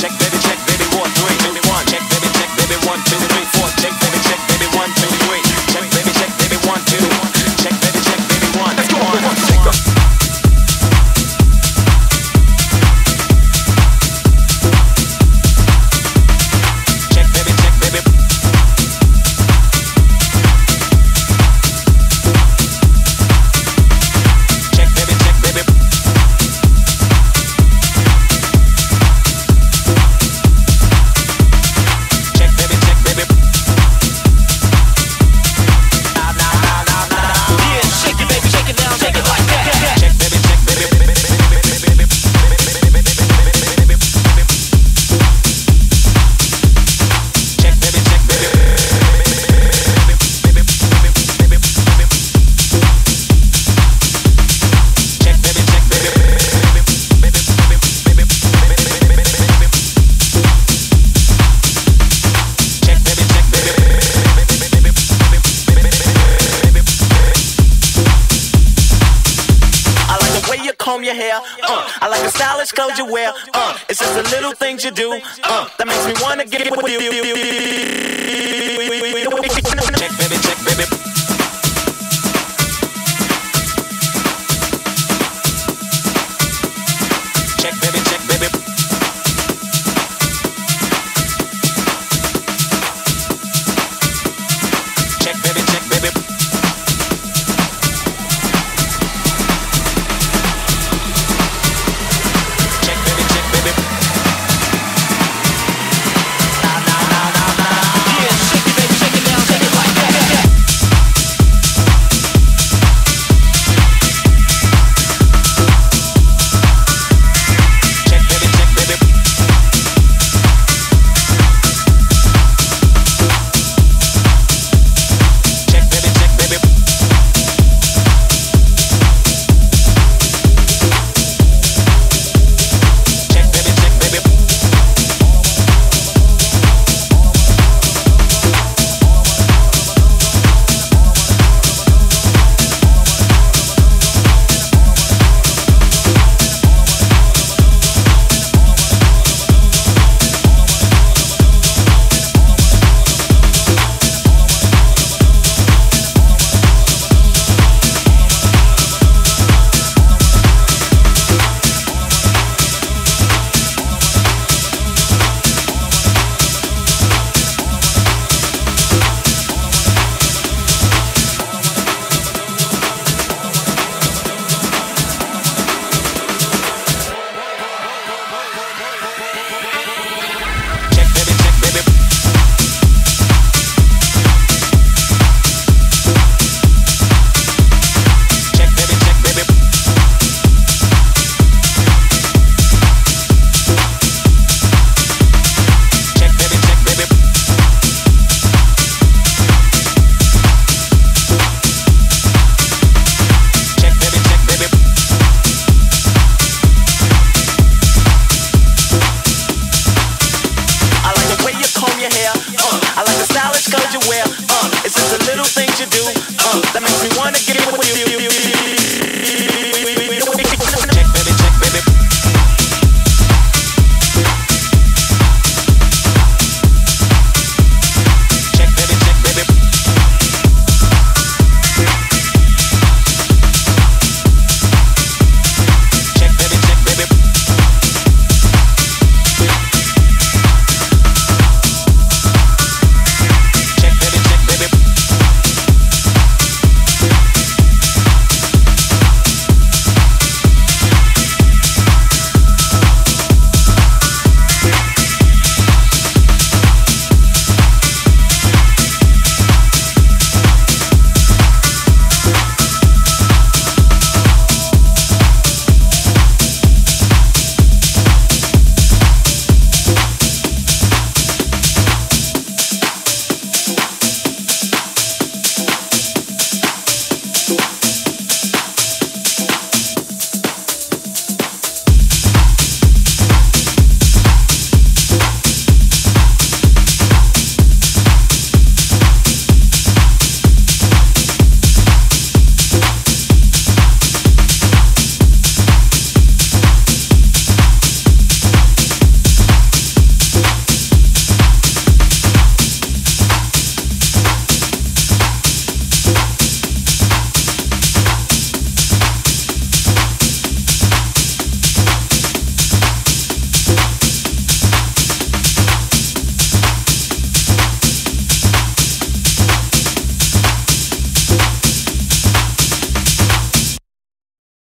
check, baby, 1, 2, 3, 1. Check, baby, 1, 2, 3, 4. Check, baby, 1, 2, 3. Check, baby, 1, 2. Check, baby, 1. Let's go on. Check up. I like the stylish clothes you wear, it's just the little things you do, that makes me wanna get with you. Check, baby, check, baby. Check, baby, check, baby. Check, baby, check, baby. I like the stylish clothes you wear, it's just the little things you do, that makes me wanna get